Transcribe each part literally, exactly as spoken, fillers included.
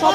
सब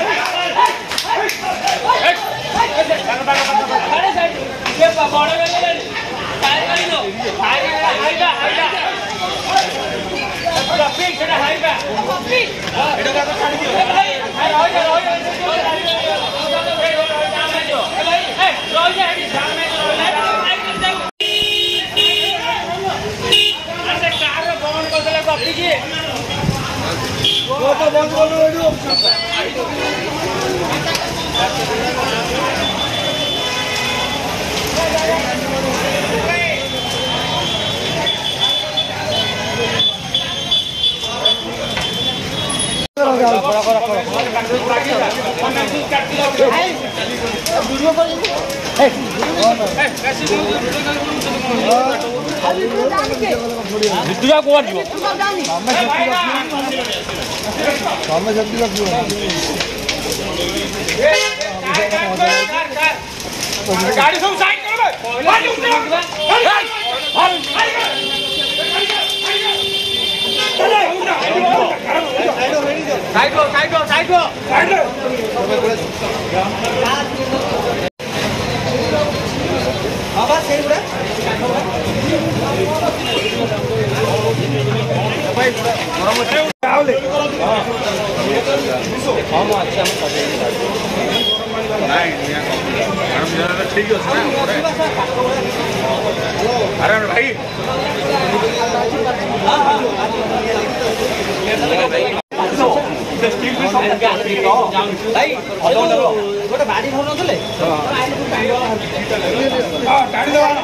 I don't know.